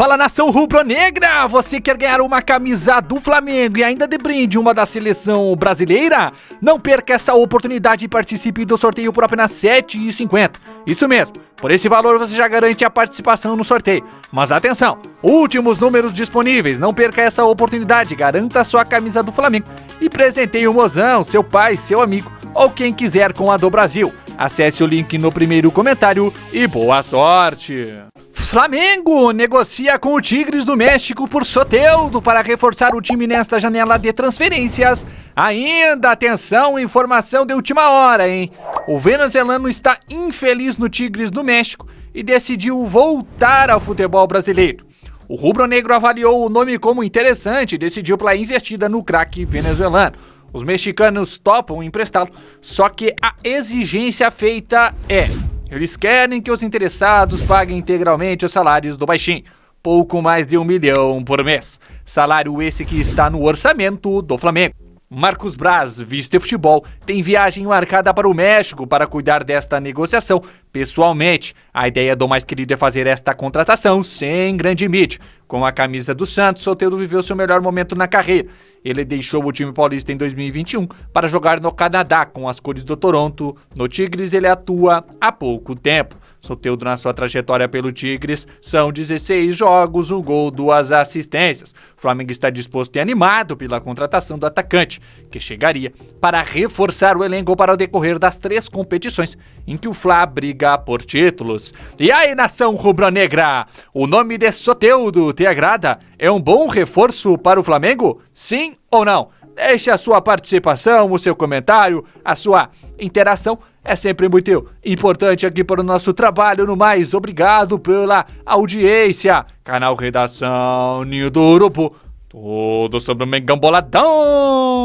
Fala, nação rubro-negra! Você quer ganhar uma camisa do Flamengo e ainda de brinde uma da seleção brasileira? Não perca essa oportunidade e participe do sorteio por apenas R$ 7,50. Isso mesmo, por esse valor você já garante a participação no sorteio. Mas atenção, últimos números disponíveis, não perca essa oportunidade, garanta sua camisa do Flamengo e presenteie o mozão, seu pai, seu amigo ou quem quiser com a do Brasil. Acesse o link no primeiro comentário e boa sorte! Flamengo negocia com o Tigres do México por Soteldo para reforçar o time nesta janela de transferências. Ainda, atenção, informação de última hora, hein? O venezuelano está infeliz no Tigres do México e decidiu voltar ao futebol brasileiro. O rubro-negro avaliou o nome como interessante e decidiu pela investida no craque venezuelano. Os mexicanos topam emprestá-lo, só que a exigência feita é: eles querem que os interessados paguem integralmente os salários do baixinho, pouco mais de R$ 1 milhão por mês. Salário esse que está no orçamento do Flamengo. Marcos Braz, vice de futebol, tem viagem marcada para o México para cuidar desta negociação pessoalmente. A ideia do mais querido é fazer esta contratação sem grande mídia. Com a camisa do Santos, Soteldo viveu seu melhor momento na carreira. Ele deixou o time paulista em 2021 para jogar no Canadá com as cores do Toronto. No Tigres ele atua há pouco tempo. Soteldo, na sua trajetória pelo Tigres, são 16 jogos, 1 gol, 2 assistências. O Flamengo está disposto e animado pela contratação do atacante, que chegaria para reforçar o elenco para o decorrer das 3 competições em que o Fla briga por títulos. E aí, nação rubro-negra, o nome de Soteldo te agrada? É um bom reforço para o Flamengo? Sim ou não? Deixe a sua participação, o seu comentário, a sua interação. É sempre muito importante aqui para o nosso trabalho. No mais, obrigado pela audiência. Canal Redação Ninho do Urubu. Tudo sobre o Mengão Boladão.